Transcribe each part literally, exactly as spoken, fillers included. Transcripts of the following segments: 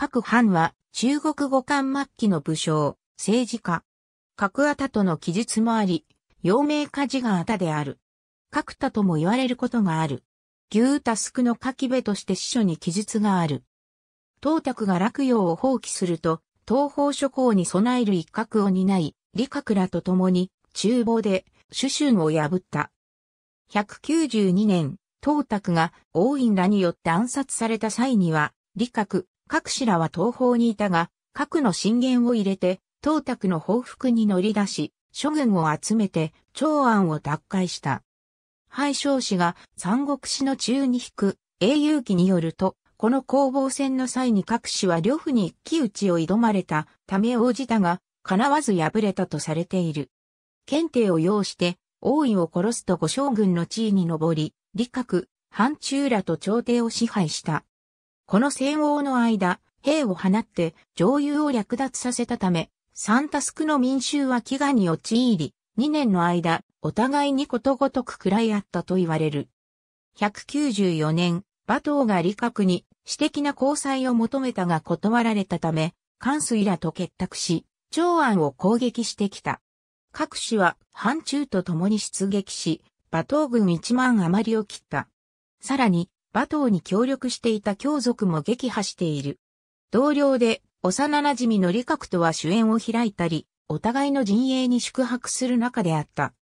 各藩は中国後漢末期の武将、政治家、各阿多との記述もあり、陽明家字が阿多である。各多とも言われることがある。牛多宿の書き部として史書に記述がある。董卓が洛陽を放棄すると、東方諸侯に備える一角を担い、李閣らと共に、厨房で、主春を破った。ひゃくきゅうじゅうにねん、董卓が王院らによって暗殺された際には、李閣、各氏らは東方にいたが、各の進言を入れて、董卓の報復に乗り出し、諸軍を集めて、長安を奪回した。裴松氏が三国志の中に引く、英雄記によると、この攻防戦の際に各氏は呂布に一騎打ちを挑まれたため応じたが、叶わず敗れたとされている。検定を要して、王位を殺すと五将軍の地位に上り、李閣、範疇らと朝廷を支配した。この戦応の間、兵を放って上游を略奪させたため、三多宿の民衆は飢餓に陥り、にねんの間、お互いにことごとく食らい合ったと言われる。ひゃくきゅうじゅうよねん、馬騰が李閣に私的な交際を求めたが断られたため、韓遂らと結託し、長安を攻撃してきた。各氏は範疇と共に出撃し、馬騰軍いちまん余りを切った。さらに、馬騰に協力していた羌族も撃破している。同僚で幼馴染の李閣とは酒宴を開いたり、お互いの陣営に宿泊する仲であった。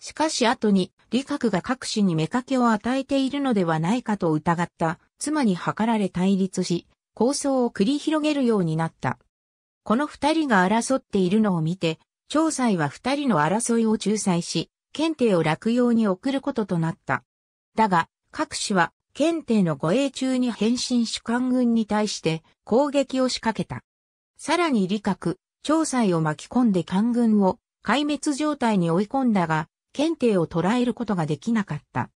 しかし後に、李閣が各氏に妾を与えているのではないかと疑った、妻に計られ対立し、抗争を繰り広げるようになった。この二人が争っているのを見て、張斎は二人の争いを仲裁し、検定を洛陽に送ることとなった。だが、各氏は、検定の護衛中に変身し官軍に対して攻撃を仕掛けた。さらに李閣、張斎を巻き込んで官軍を壊滅状態に追い込んだが、検定を捕らえることができなかった。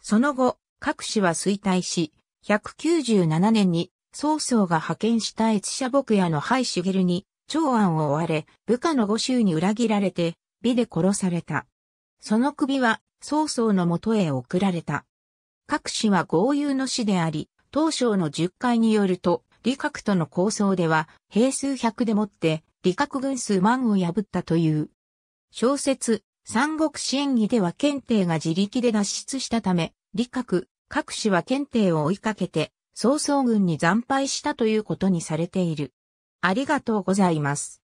その後、各氏は衰退し、ひゃくきゅうじゅうななねんに曹操が派遣した越者牧野の裴茂に長安を追われ、部下の伍州に裏切られて、郿で殺された。その首は曹操の元へ送られた。各氏は豪遊の士であり、東照の述懐によると、李閣との抗争では、兵数百でもって、李閣軍数万を破ったという。小説、三国志演義では検定が自力で脱出したため、李閣、各氏は検定を追いかけて、曹操軍に惨敗したということにされている。ありがとうございます。